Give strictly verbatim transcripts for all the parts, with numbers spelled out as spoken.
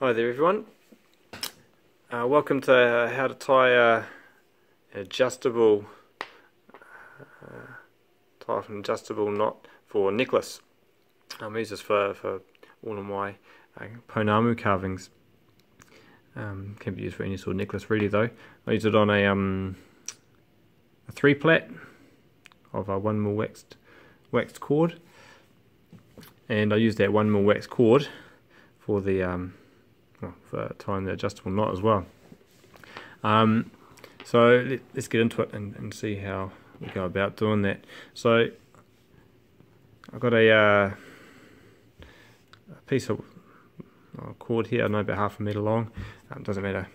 Hi there everyone, uh, welcome to uh, how to tie a, an adjustable uh, tie off an adjustable knot for a necklace. I um, use this for, for all of my uh, Pounamu carvings. Um, can be used for any sort of necklace really though. I use it on a, um, a three plat of a one mil waxed, waxed cord, and I use that one mil waxed cord for the um, for tying the adjustable knot as well. Um, so let, let's get into it and, and see how we go about doing that. So I've got a, uh, a piece of oh, cord here. I know about half a metre long. Um, doesn't matter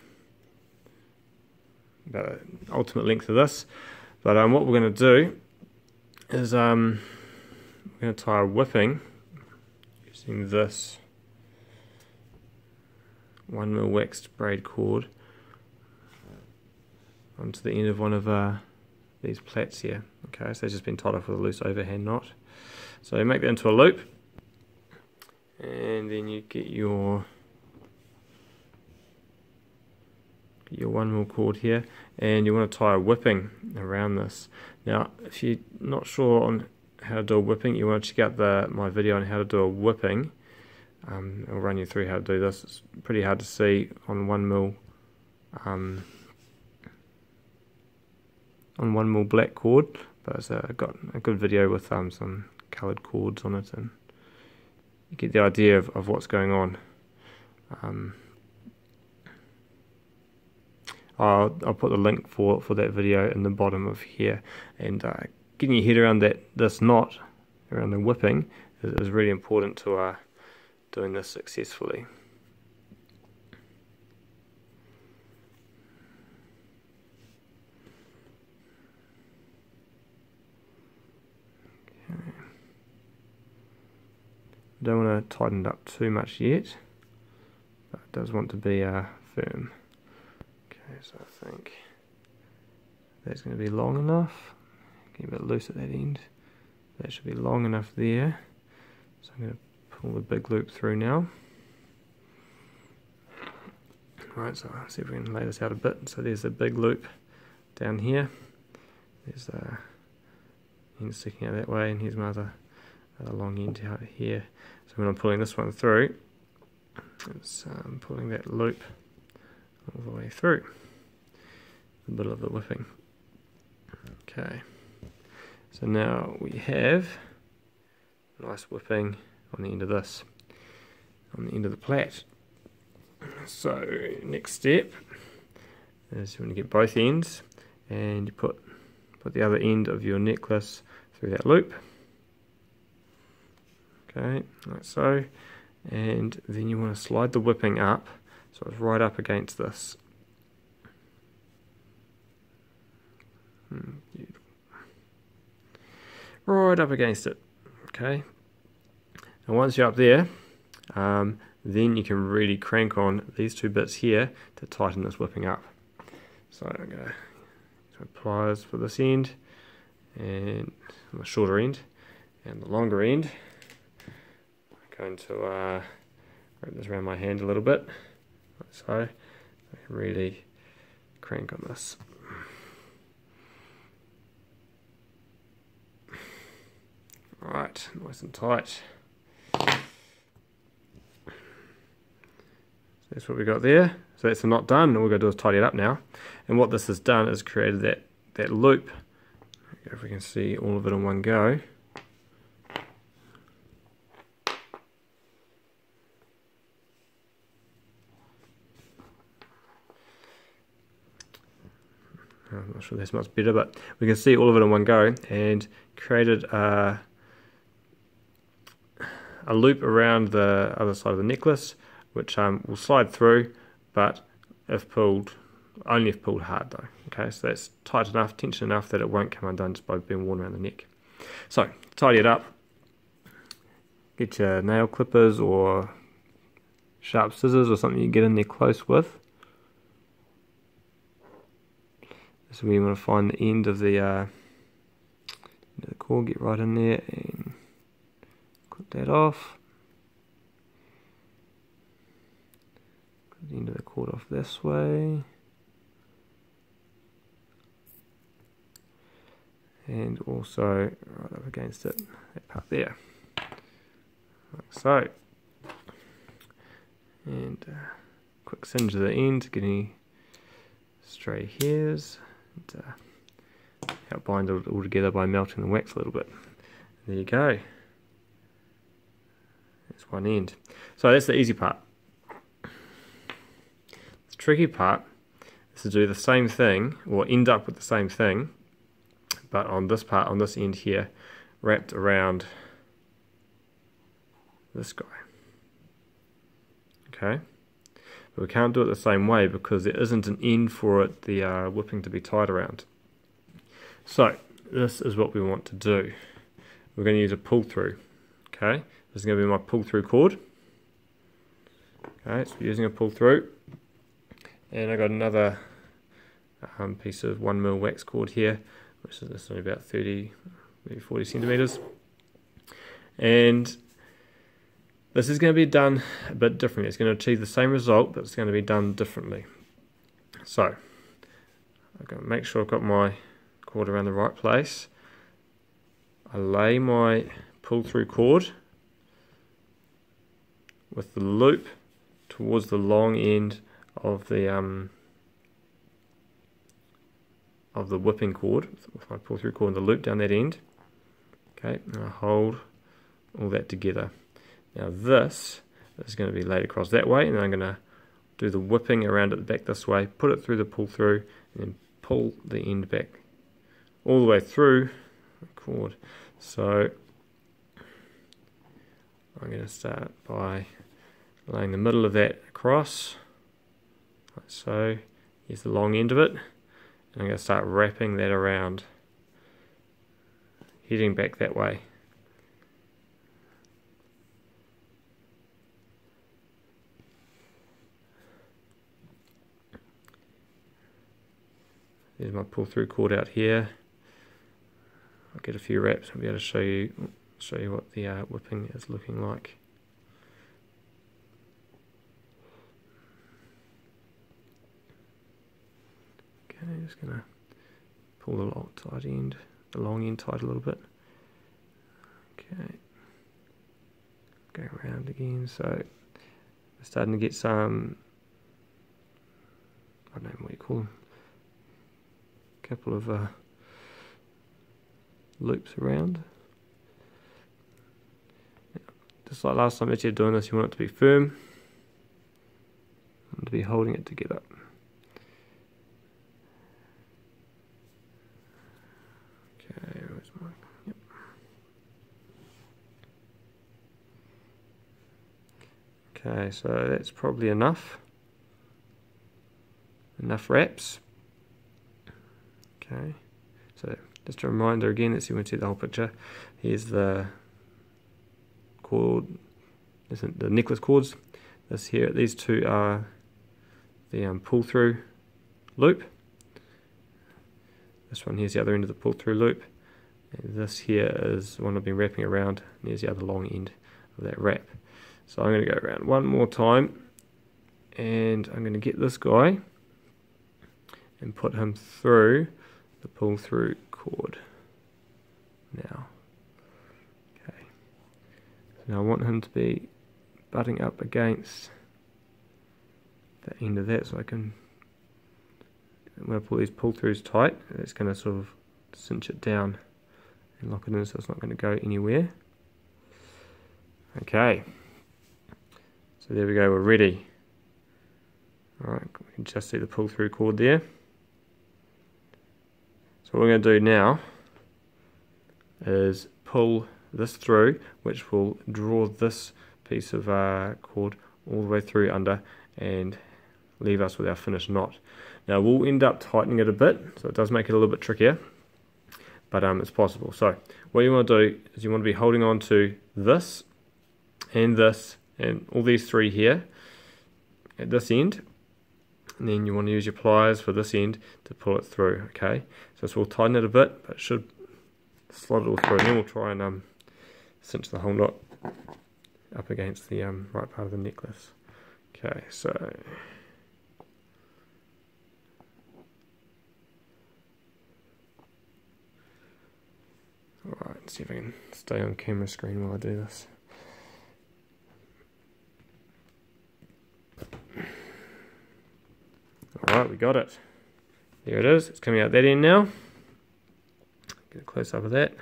about the ultimate length of this. But um, what we're going to do is um, we're going to tie a whipping using this one mil waxed braid cord onto the end of one of uh, these plaits here. Okay, so it's just been tied off with a loose overhand knot. So you make that into a loop, and then you get your your one mil cord here, and you want to tie a whipping around this. Now, if you're not sure on how to do a whipping, you want to check out the my video on how to do a whipping. Um, I'll run you through how to do this. It's pretty hard to see on one mil, um, on one mil black cord, but it's uh, got a good video with um, some coloured cords on it, and you get the idea of, of what's going on. Um, I'll, I'll put the link for for that video in the bottom of here, and uh, getting your head around that this knot around the whipping is, is really important to our. Uh, doing this successfully. Okay. Don't want to tighten it up too much yet, but it does want to be uh, firm. Okay, so I think that's going to be long enough. Get a bit loose at that end. That should be long enough there. So I'm going to pull the big loop through now. Alright, so let's see if we can lay this out a bit. So there's a big loop down here. There's a end sticking out that way, and here's my other, other long end out here. So when I'm pulling this one through, it's um, pulling that loop all the way through the middle of the whipping. Okay, so now we have a nice whipping on the end of this, on the end of the plait. So next step is you want to get both ends, and you put put the other end of your necklace through that loop. Okay, like so, and then you want to slide the whipping up so it's right up against this. Beautiful. Right up against it. Okay. And once you're up there, um, then you can really crank on these two bits here to tighten this whipping up. So I'm going to use my pliers for this end, and my shorter end, and the longer end. I'm going to uh, wrap this around my hand a little bit, like so. I can really crank on this. All right, nice and tight. That's what we got there. So that's the knot done. All we're going to do is tidy it up now. And what this has done is created that, that loop. If we can see all of it in one go. I'm not sure that's much better, but we can see all of it in one go, and created a, a loop around the other side of the necklace, which um, will slide through, but if pulled, only if pulled hard though. Okay, so that's tight enough, tension enough that it won't come undone just by being worn around the neck. So, tidy it up. Get your nail clippers or sharp scissors or something you get in there close with. This is where you want to find the end of the, uh, end of the cord, get right in there and clip that off. the end of the cord off this way, and also right up against it, that part there, like so. And uh, quick singe at the end to get any stray hairs, and uh, help bind it all together by melting the wax a little bit. And there you go. That's one end. So that's the easy part. The tricky part is to do the same thing, or end up with the same thing, but on this part, on this end here, wrapped around this guy. Okay, but we can't do it the same way because there isn't an end for it, the uh, whipping to be tied around. So this is what we want to do. We're going to use a pull through. Okay, this is going to be my pull through cord. Okay, so using a pull through, and I got another um, piece of one mil wax cord here, which is this only about thirty, maybe forty centimeters, and this is going to be done a bit differently. It's going to achieve the same result, but it's going to be done differently. So I've got to make sure I've got my cord around the right place. I lay my pull through cord with the loop towards the long end of the um, of the whipping cord, with my pull through cord and the loop down that end. Okay, and I hold all that together. Now this is going to be laid across that way, and I'm going to do the whipping around at the back this way, put it through the pull through, and then pull the end back all the way through the cord. So I'm going to start by laying the middle of that across, like so. Here's the long end of it, and I'm going to start wrapping that around, heading back that way. There's my pull through cord out here. I'll get a few wraps and be able to show you show you what the uh, whipping is looking like. Okay, I'm just gonna pull the long tight end, the long end tight a little bit. Okay, go around again. So I'm starting to get some, I don't know what you call them, couple of uh, loops around. Just like last time that you're doing this, you want it to be firm and to be holding it together. Okay, where's my, yep. Okay, so that's probably enough. Enough wraps. Okay, so just a reminder again, that's you went to the whole picture. Here's the cord, isn't the necklace cords. This here, these two are the um, pull through loop. This one here's the other end of the pull through loop. And this here is the one I've been wrapping around. And here's the other long end of that wrap. So I'm going to go around one more time, and I'm going to get this guy and put him through the pull through cord now. Okay, so now I want him to be butting up against the end of that, so I can, when I pull these pull throughs tight, it's going to sort of cinch it down and lock it in, so it's not going to go anywhere. Okay, so there we go, we're ready. Alright, we can just see the pull through cord there. So what we're going to do now is pull this through, which will draw this piece of uh, cord all the way through under and leave us with our finished knot. Now we'll end up tightening it a bit, so it does make it a little bit trickier, but um, it's possible. So what you want to do is you want to be holding on to this and this and all these three here at this end. And then you want to use your pliers for this end to pull it through. Okay, so this will tighten it a bit, but it should slot it all through. And then we'll try and um, cinch the whole knot up against the um, right part of the necklace. Okay, so alright, let's see if I can stay on camera screen while I do this. Alright, we got it. There it is, it's coming out that end now. Get a close up of that.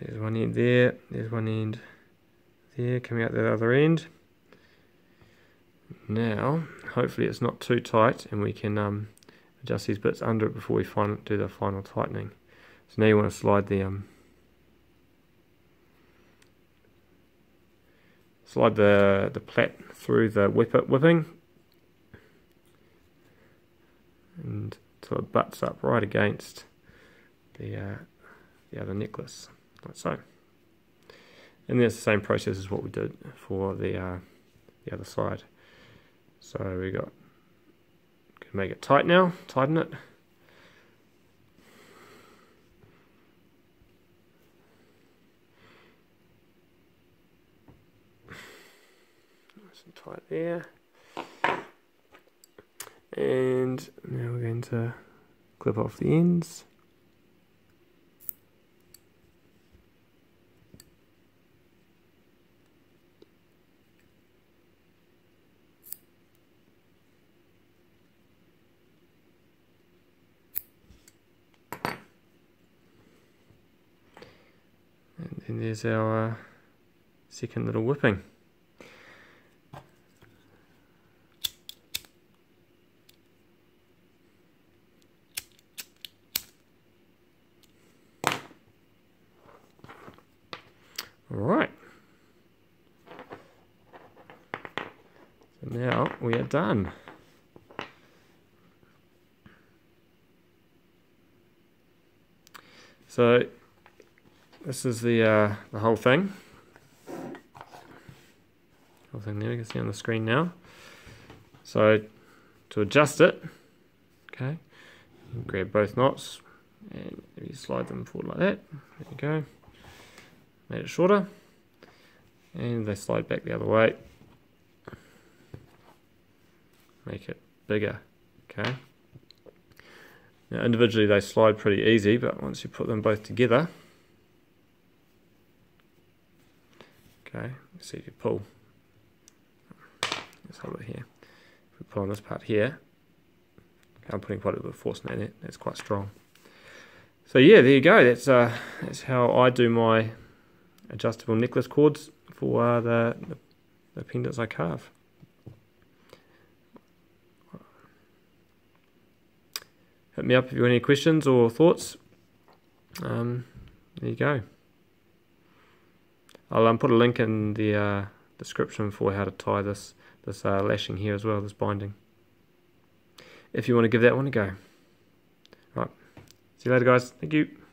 There's one end there, there's one end there, coming out the other end. Now, hopefully it's not too tight and we can um, adjust these bits under it before we final, do the final tightening. So now you want to slide the um, slide the the plat through the whip it whipping, and so it butts up right against the uh, the other necklace, like so. And that's the same process as what we did for the uh, the other side. So we got, can make it tight now, tighten it. Nice and tight there. And now we're going to clip off the ends. And there's our uh, second little whipping. Alright. So now we are done. So this is the uh, the whole thing. Whole thing there, you can see on the screen now. So to adjust it, okay, grab both knots and you slide them forward like that. There you go. Made it shorter, and they slide back the other way. Make it bigger, okay. Now individually they slide pretty easy, but once you put them both together. Okay, let's see if you pull. Let's have a look here. If we pull on this part here, okay, I'm putting quite a bit of force in it. That's quite strong. So yeah, there you go. That's uh, that's how I do my adjustable necklace cords for uh, the, the the pendants I carve. Hit me up if you have any questions or thoughts. Um, there you go. I'll um, put a link in the uh, description for how to tie this this uh, lashing here as well, this binding, if you want to give that one a go. Right, see you later guys, thank you.